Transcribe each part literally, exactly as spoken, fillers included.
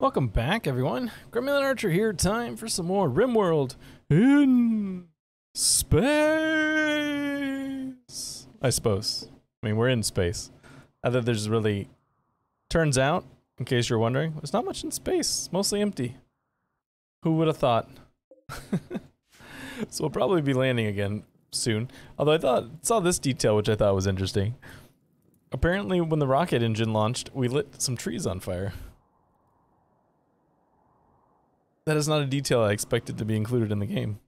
Welcome back, everyone. Cromulent Archer here. Time for some more RimWorld in space. I suppose. I mean, we're in space. I thought there's really... Turns out, in case you're wondering, there's not much in space. It's mostly empty. Who would have thought? So we'll probably be landing again soon. Although I thought saw this detail, which I thought was interesting. Apparently, when the rocket engine launched, we lit some trees on fire. That is not a detail I expected to be included in the game.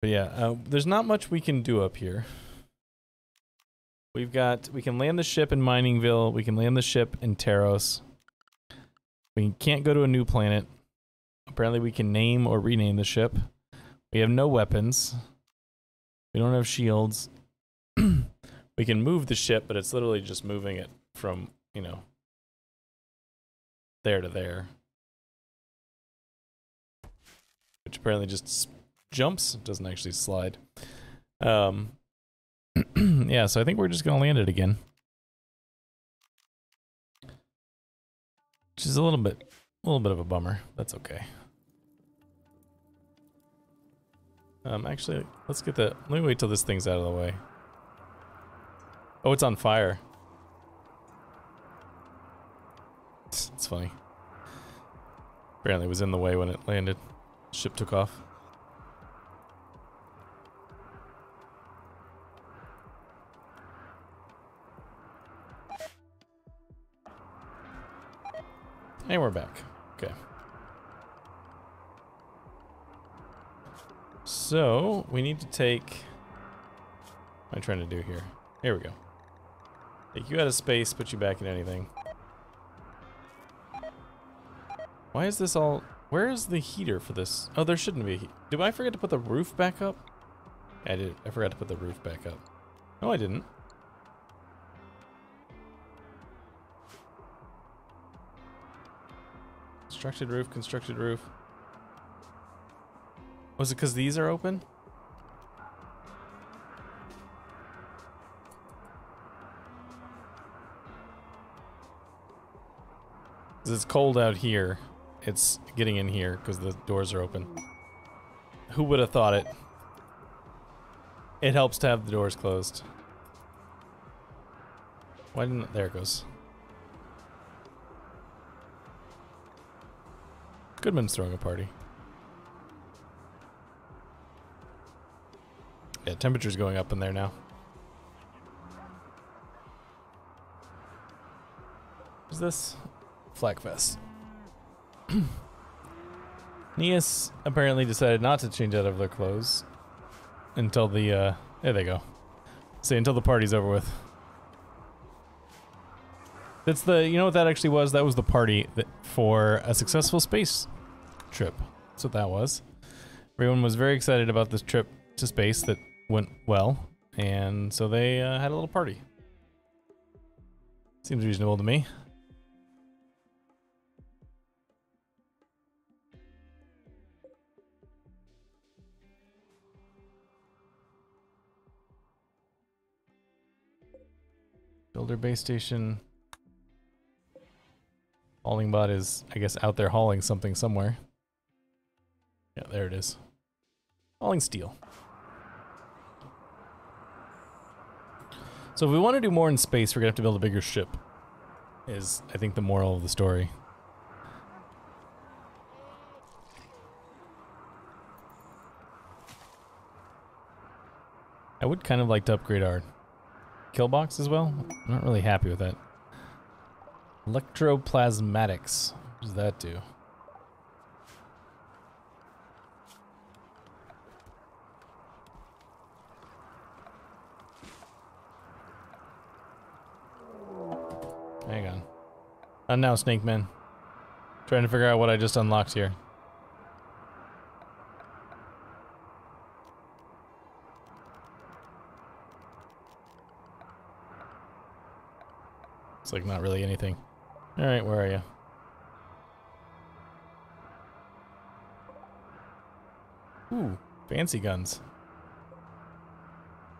But yeah, uh, there's not much we can do up here. We've got, we can land the ship in Miningville, we can land the ship in Taros. We can't go to a new planet. Apparently we can name or rename the ship. We have no weapons. We don't have shields. We can move the ship, but it's literally just moving it from, you know, there to there. Which apparently just jumps, doesn't actually slide. Um, yeah, so I think we're just gonna land it again. Which is a little bit, a little bit of a bummer. That's okay. Um, actually, let's get the, let me wait till this thing's out of the way. Oh, it's on fire. It's funny. Apparently it was in the way when it landed. Ship took off. And we're back. Okay. So, we need to take... What am I trying to do here? Here we go. Take you out of space, put you back in anything. Why is this all... Where is the heater for this? Oh, there shouldn't be a heat. Did I forget to put the roof back up? I did. I forgot to put the roof back up. No, I didn't. Constructed roof, constructed roof. Was it because these are open? Because it's cold out here. It's getting in here because the doors are open. Who would have thought it? It helps to have the doors closed. Why didn't it? There it goes. Goodman's throwing a party. Yeah, temperature's going up in there now. What's this? Flakfest. Nias apparently decided not to change out of their clothes until the, uh, there they go. Say, until the party's over with. That's the, you know what that actually was? That was the party that, for a successful space trip. That's what that was. Everyone was very excited about this trip to space that went well, and so they uh, had a little party. Seems reasonable to me. Builder base station. Hauling bot is, I guess, out there hauling something somewhere. Yeah, there it is. Hauling steel. So if we want to do more in space, we're gonna have to build a bigger ship. Is, I think, the moral of the story. I would kind of like to upgrade our kill box as well. I'm not really happy with that. Electroplasmatics. What does that do? Hang on. And now, Snake Man. Trying to figure out what I just unlocked here. It's like not really anything. All right, where are you? Ooh, fancy guns.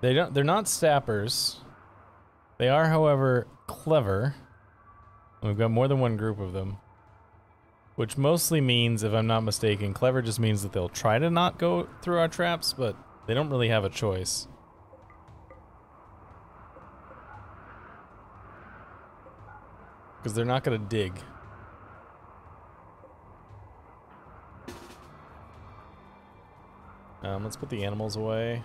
They don't, they're not sappers. They are, however, clever. We've got more than one group of them. Which mostly means, if I'm not mistaken, clever just means that they'll try to not go through our traps, but they don't really have a choice. Because they're not going to dig. Um, let's put the animals away.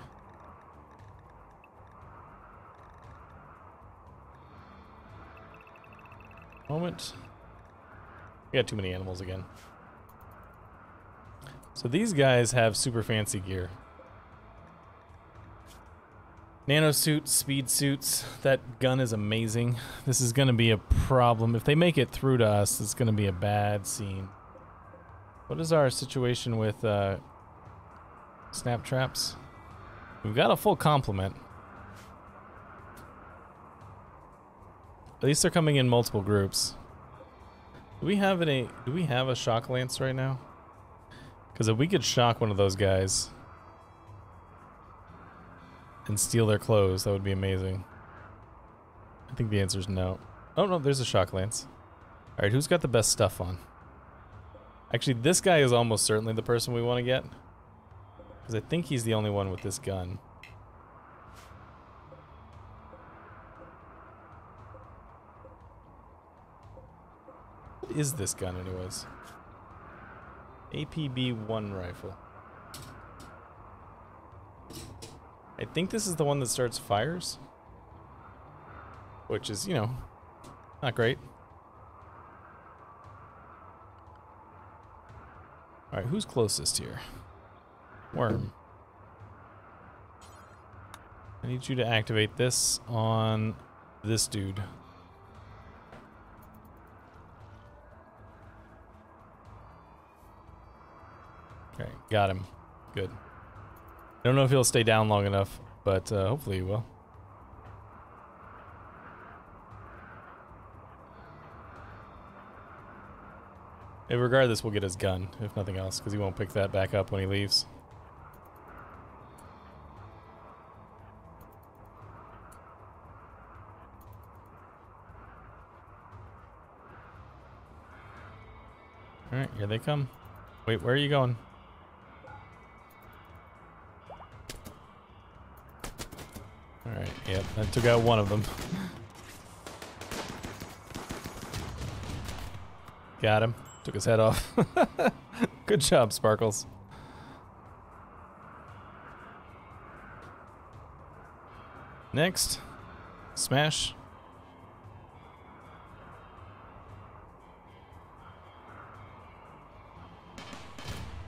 Moment. We got too many animals again. So these guys have super fancy gear. Nano suits, speed suits. That gun is amazing. This is going to be a problem. If they make it through to us, it's going to be a bad scene. What is our situation with uh, snap traps? We've got a full complement. At least they're coming in multiple groups. Do we have any? Do we have a shock lance right now? Because if we could shock one of those guys and steal their clothes, that would be amazing. I think the answer is no. Oh no, there's a shock lance. All right, who's got the best stuff on? Actually, this guy is almost certainly the person we want to get, because I think he's the only one with this gun. Is this gun anyways? A P B one rifle. I think this is the one that starts fires, which is, you know, not great. All right, who's closest here? Worm. I need you to activate this on this dude. Okay, got him. Good. I don't know if he'll stay down long enough, but uh, hopefully he will. And regardless, we'll get his gun, if nothing else, because he won't pick that back up when he leaves. Alright, here they come. Wait, where are you going? Alright, yep, that took out one of them. Got him. Took his head off. Good job, Sparkles. Next. Smash.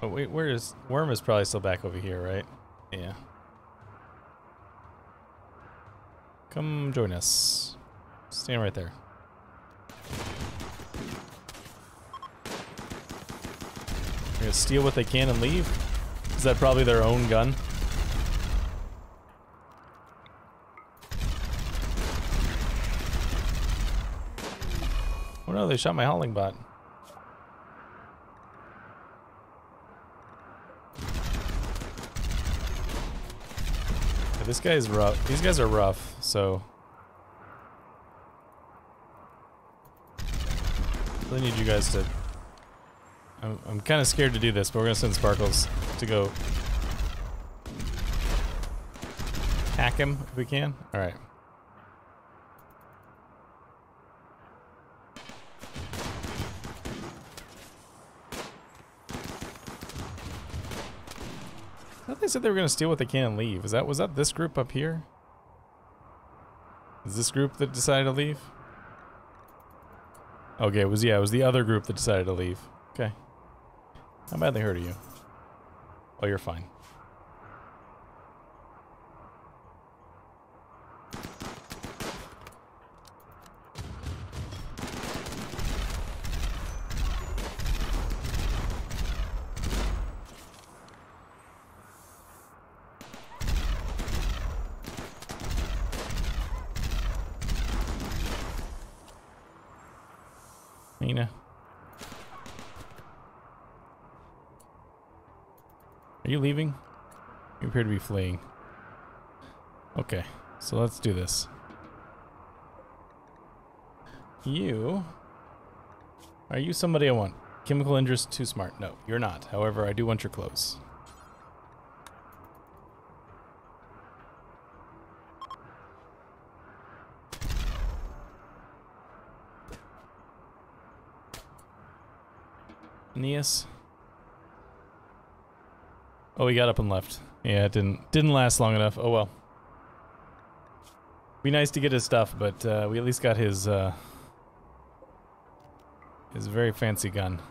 Oh wait, where is... Worm is probably still back over here, right? Yeah. Come join us. Stand right there. We're gonna steal what they can and leave? Is that probably their own gun? Oh no, they shot my hauling bot. Yeah, this guy's rough. These guys are rough. So I really need you guys to... I'm, I'm kind of scared to do this, but we're gonna send Sparkles to go hack him if we can. All right. I thought they said they were gonna steal what they can and leave. Is that was that this group up here? Is this group that decided to leave? Okay, it was, yeah, it was the other group that decided to leave. Okay. How badly hurt are you? Oh, you're fine. Are you leaving? You appear to be fleeing. Okay, so let's do this. You Are you somebody I want? Chemical interest too smart. No, you're not. However, I do want your clothes. Aeneas. Oh, he got up and left. Yeah, it didn't didn't last long enough. Oh well. Be nice to get his stuff, but uh, we at least got his uh, his very fancy gun.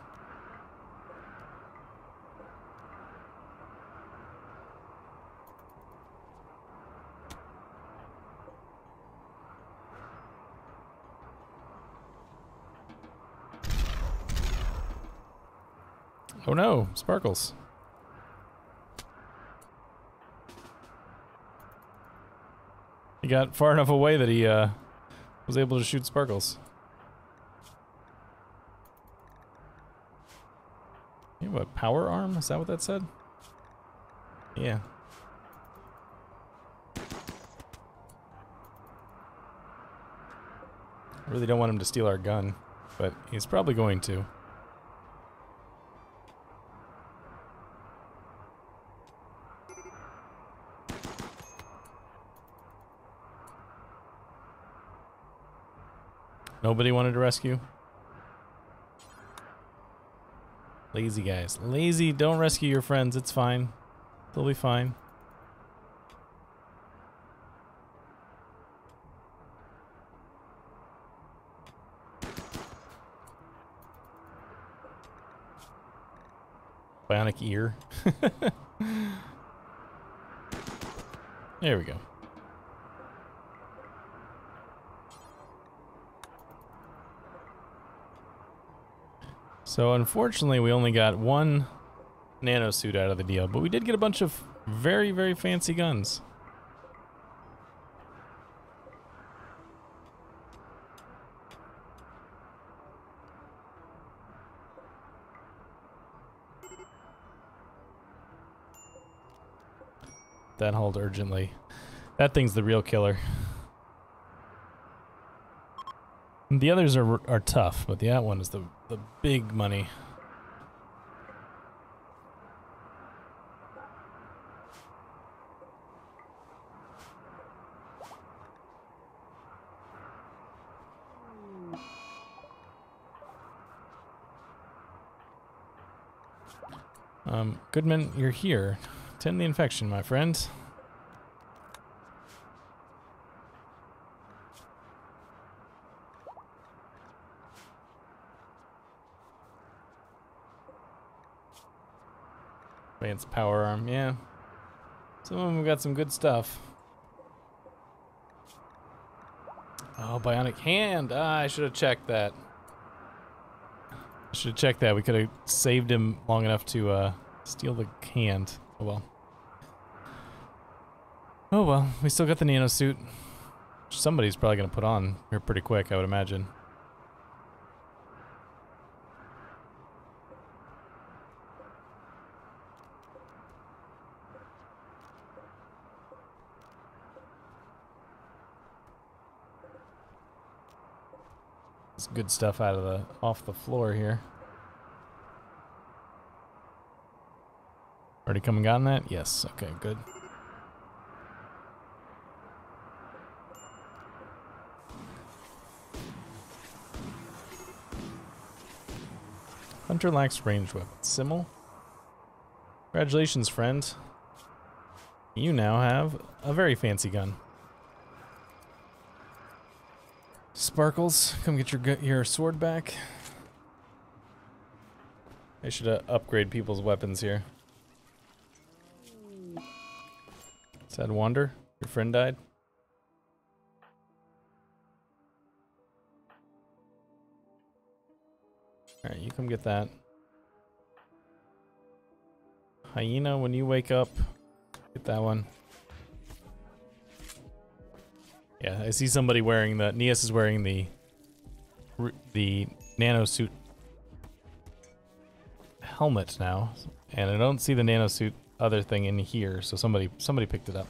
Oh no, sparkles. He got far enough away that he uh, was able to shoot sparkles. You have a power arm? Is that what that said? Yeah. I really don't want him to steal our gun, but he's probably going to. Nobody wanted to rescue? Lazy guys. Lazy, don't rescue your friends, it's fine. They'll be fine. Bionic ear. There we go. So unfortunately we only got one nano suit out of the deal, but we did get a bunch of very, very fancy guns. That hauled urgently. That thing's the real killer. The others are are tough, but that one is the the big money. Um, Goodman, you're here. Tend the infection, my friend. Advanced power arm, yeah. Some of them have got some good stuff. Oh, bionic hand! Ah, I should have checked that. I should have checked that. We could have saved him long enough to uh, steal the hand. Oh well. Oh well, we still got the nano suit. Somebody's probably gonna put on here pretty quick, I would imagine. Good stuff out of the off the floor here. Already come and gotten that? Yes. Okay, good. Hunter lacks ranged weapon. Simmel. Congratulations, friend. You now have a very fancy gun. Sparkles, come get your your sword back. I should uh, upgrade people's weapons here. Sad Wander, your friend died. All right, you come get that. Hyena, when you wake up, get that one. Yeah, I see somebody wearing the... Nias is wearing the... the nanosuit helmet now. And I don't see the nanosuit other thing in here, so somebody somebody picked it up.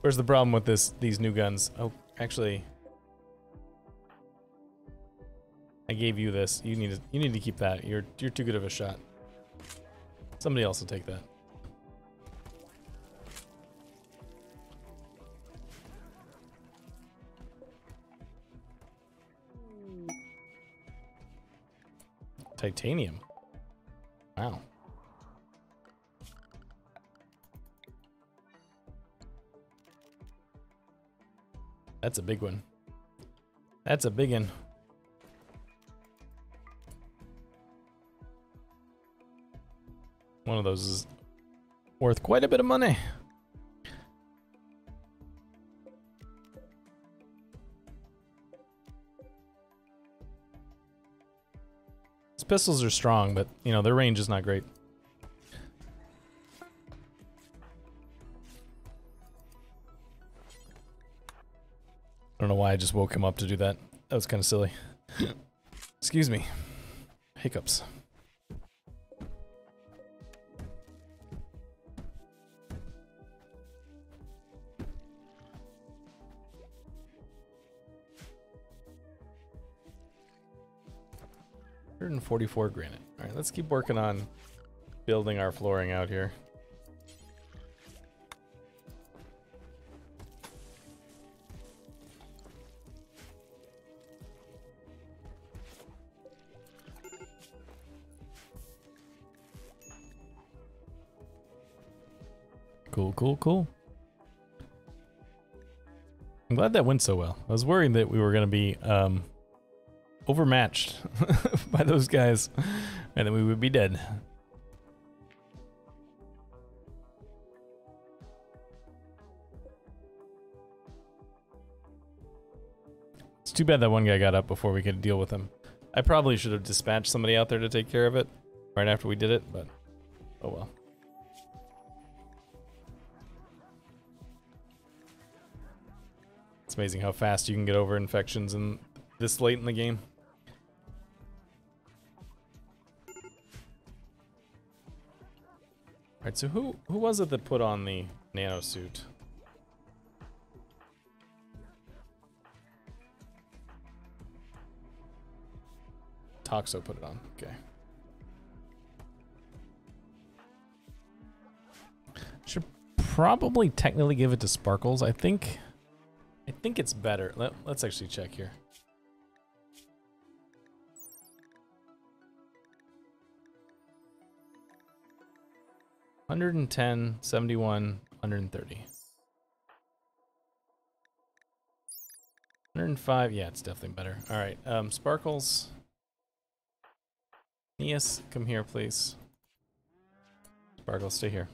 Where's the problem with this? These new guns? Oh, actually, I gave you this. You need to. You need to keep that. You're you're too good of a shot. Somebody else will take that. Titanium. Wow. That's a big one. That's a big one. One of those is worth quite a bit of money. These pistols are strong, but you know, their range is not great. I don't know why I just woke him up to do that. That was kind of silly. Excuse me. Hiccups. one forty-four granite. All right, let's keep working on building our flooring out here. Cool, cool, cool. I'm glad that went so well. I was worried that we were going to be um, overmatched by those guys and then we would be dead. It's too bad that one guy got up before we could deal with him. I probably should have dispatched somebody out there to take care of it right after we did it, but oh well. It's amazing how fast you can get over infections in this late in the game. Alright, so who who was it that put on the nano suit? Toxo put it on, okay. Should probably technically give it to Sparkles, I think. I think it's better. Let, let's actually check here. one ten, seventy-one, one thirty. one oh five, yeah, it's definitely better. All right, um, Sparkles. Nias, come here, please. Sparkles, stay here.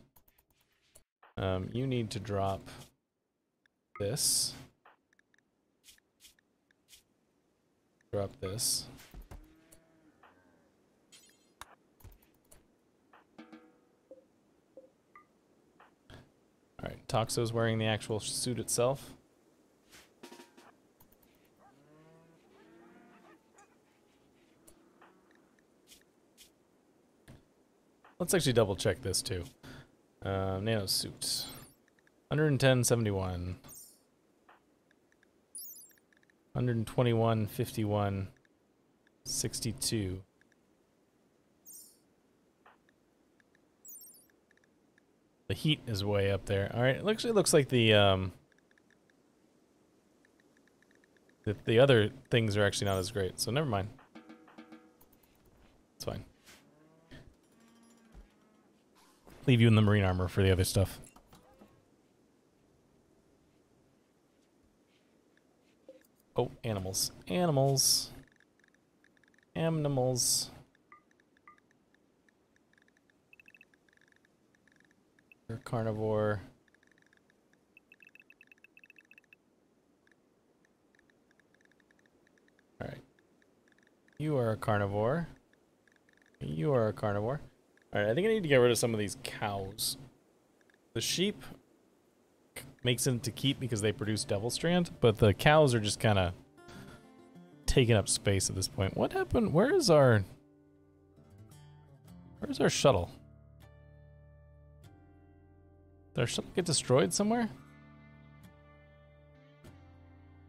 Um, you need to drop this. Drop this. Alright, Toxo's wearing the actual suit itself. Let's actually double check this too. Uh, nano suits. one ten seventy-one. one twenty-one, fifty-one, sixty-two. The heat is way up there. All right, it actually looks like the um, the, the other things are actually not as great, so never mind. It's fine. Leave you in the marine armor for the other stuff. Oh, animals. Animals. Animals. You're carnivore. Alright. You are a carnivore. You are a carnivore. Alright, I think I need to get rid of some of these cows. The sheep makes them to keep because they produce Devil Strand, but the cows are just kind of taking up space at this point. What happened? Where is our... Where's our shuttle? Did our shuttle get destroyed somewhere?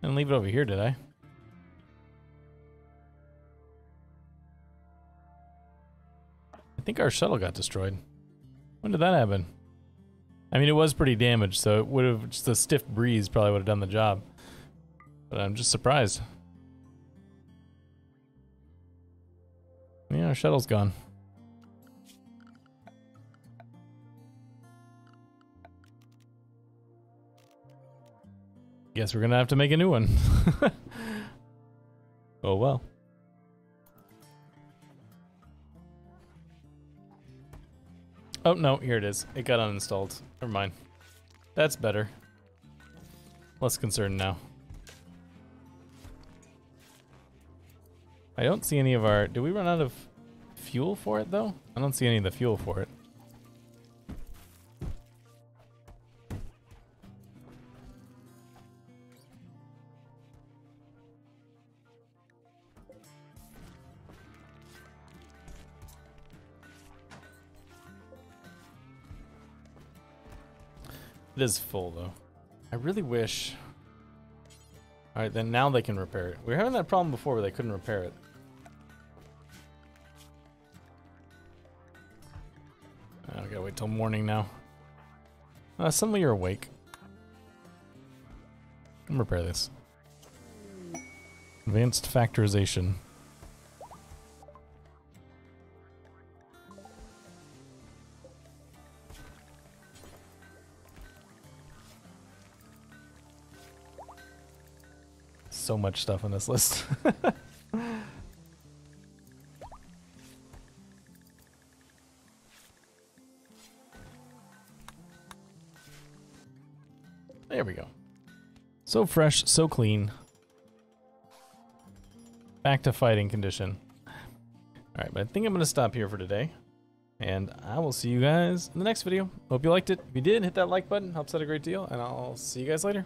Didn't leave it over here, did I? I think our shuttle got destroyed. When did that happen? I mean, it was pretty damaged, so it would have, just a stiff breeze probably would have done the job. But I'm just surprised. Yeah, our shuttle's gone. Guess we're gonna have to make a new one. Oh well. Oh no, here it is. It got uninstalled. Never mind. That's better. Less concerned now. I don't see any of our... Did we run out of fuel for it though? I don't see any of the fuel for it. It is full though. I really wish. All right, then now they can repair it. We were having that problem before where they couldn't repair it. I gotta wait till morning now. Uh, suddenly you're awake. Let me repair this. Advanced factorization. So much stuff on this list. There we go. So fresh, so clean. Back to fighting condition. All right, but I think I'm gonna stop here for today. And I will see you guys in the next video. Hope you liked it. If you did, hit that like button. Helps out a great deal. And I'll see you guys later.